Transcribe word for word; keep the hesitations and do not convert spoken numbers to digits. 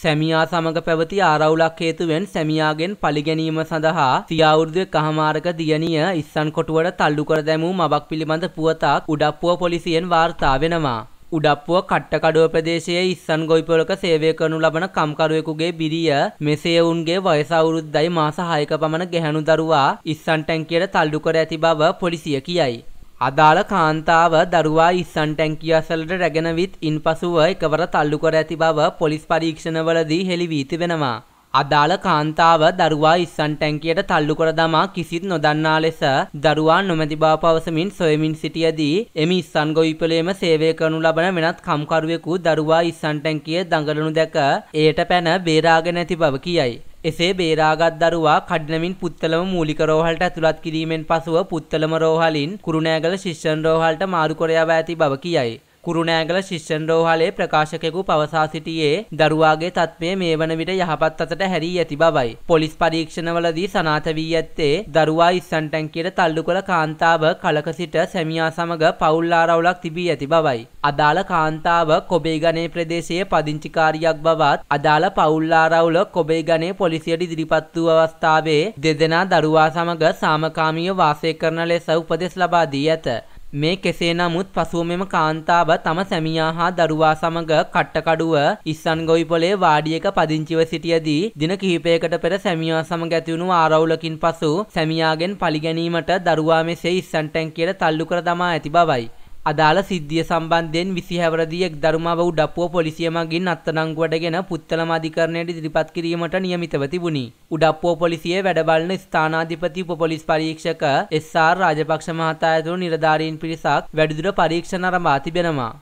සැමියා සමග පැවති ආරවුලක් හේතුවෙන් සැමියාගෙන් පරිගැනීම සඳහා සිය අවුරුදු කහමාරක දියණිය ඉස්සන් කොටුවට තල්ලු කර දැමූ මවක් පිළිබඳ පුවතක් උඩප්පුව පොලිසියෙන් වාර්තා වෙනවා. උඩප්පුව කට්ටකඩුව ප්‍රදේශයේ ඉස්සන් ගොවිපළක සේවය කරනු ලබන කම්කරුවෙකුගේ බිරිය මෙසේ ඔවුන්ගේ වයස අවුරුද්දයි මාස හයක පමණ ගැහැණු දරුවා ඉස්සන් ටැංකියට තල්ලු කර ඇති බව පොලිසිය කියයි. අදාළ කාන්තාව දරුවා ඉස්සන් ටැංකිය අසලට රැගෙන විත් ඉන්පසුව එකවර තල්ලු කර ඇති බව පොලිස් පරීක්ෂණවලදී හෙළි වී තිබෙනවා. අදාළ කාන්තාව දරුවා ඉස්සන් ටැංකියට තල්ලු කර දමා කිසිත් නොදන්නා ලෙස දරුවා නොමැති බව පවසමින් සොයමින් සිටියදී එම ඉස්සන් ගොවිපළේම සේවය කරනු ලබන වෙනත් කම්කරුවෙකු දරුවා ඉස්සන් ටැංකිය දඟලනු දැක එයට පැන බේරාගෙන ඇති බව කියයි. එසේ බේරාගත් දරුවා කඩනමින් පුත්තලම මූලික රෝහලට ඇතුළත් කිරීමෙන් පසුව පුත්තලම රෝහලින් කුරුණෑගල ශිෂ්‍යන් රෝහලට මාරු කර යවා ඇති බව කියයි. කුරුණෑගල ශිෂ්‍යන් රෝහලේ ප්‍රකාශකයෙකු පවසා සිටියේ දරුවාගේ තත්ත්වය මේ වන විට යහපත් අතට හැරී ඇති බවයි. පොලිස් පරීක්ෂණවලදී සනාථ වී ඇත්තේ දරුවා ඉස්සන් ටැංකියට තල්ලු කළ කාන්තාව කලක සිට සැමියා සමග පවුල් ආරවුලක් තිබී ඇති බවයි. අදාළ කාන්තාව කොබේගනේ ප්‍රදේශයේ පදිංචිකාරියක් බවත් අදාළ පවුල් ආරවුල කොබේගනේ පොලිසියට ඉදිරිපත් වූ අවස්ථාවේ දෙදෙනා දරුවා සමග සාමකාමීව වාසය කරන ලෙස උපදෙස් ලබා දී ඇත. මේ කෙසේ නමුත් පසුව මෙම කාන්තාව තම සැමියා හා දරුවා සමග කට්ටකඩුව ඉස්සන් ගොවිපළේ වාඩියක පදිංචිව සිටියදී දින කිහිපයකට පෙර සැමියා සමග ඇති වුණු ආරවුලකින් පසු සැමියාගෙන් පරිගැනීමට දරුවා මෙසේ ඉස්සන් ටැංකියට තල්ලු කර දමා ඇති බවයි. අදාළ සිද්ධිය සම්බන්ධයෙන් විසිහැවරදී එක් දරුමව උඩප්පුව පොලිසිය මගින් අත්අඩංගුවටගෙන පුත්තලම අධිකරණයට ඉදිරිපත් කිරීමට නියමිතව තිබුණි. උඩප්පුව පොලිසියේ වැඩබලන ස්ථානාධිපති උපපොලිස් පරීක්ෂක එස් ආර් රාජපක්ෂ මහතා ඇතුළු නිලධාරීන් පිරිසක් වැඩිදුර පරීක්ෂණ ආරම්භ තිබෙනවා.